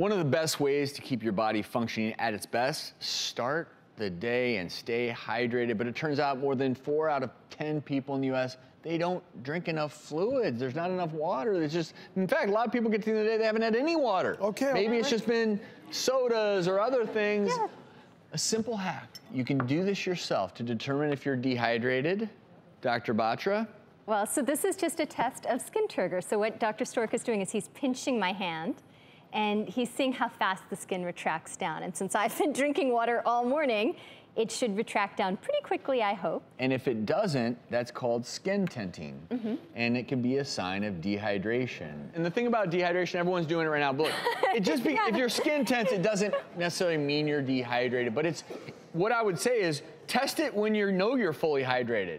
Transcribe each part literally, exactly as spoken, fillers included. One of the best ways to keep your body functioning at its best, start the day and stay hydrated. But it turns out more than four out of ten people in the U S, they don't drink enough fluids. There's not enough water. There's just, in fact, a lot of people get to the end of the day, they haven't had any water. Okay. Maybe it's just been sodas or other things. Yeah. A simple hack. You can do this yourself to determine if you're dehydrated. Doctor Batra? Well, so this is just a test of skin turgor. So what Doctor Stork is doing is he's pinching my hand and he's seeing how fast the skin retracts down. And since I've been drinking water all morning, it should retract down pretty quickly, I hope. And if it doesn't, that's called skin tinting. Mm-hmm. And it can be a sign of dehydration. And the thing about dehydration, everyone's doing it right now, but look, it just be, yeah. if your skin tints, it doesn't necessarily mean you're dehydrated, but it's, what I would say is, test it when you know you're fully hydrated.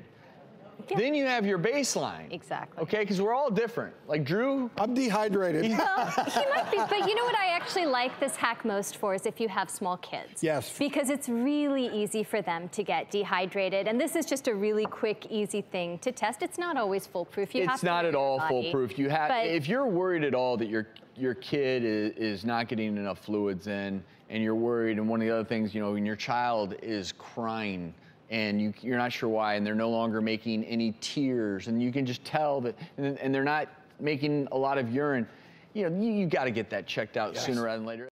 Yeah. Then you have your baseline. Exactly. Okay, because we're all different. Like Drew? I'm dehydrated. Well, he might be, but you know what I actually like this hack most for is if you have small kids. Yes. Because it's really easy for them to get dehydrated, and this is just a really quick, easy thing to test. It's not always foolproof. You it's have to not at all body, foolproof. You have, if you're worried at all that your your kid is, is not getting enough fluids in, and you're worried, and one of the other things, you know, when your child is crying, and you, you're not sure why, and they're no longer making any tears, and you can just tell that, and, and they're not making a lot of urine, you know, you, you gotta get that checked out yes. sooner rather than later.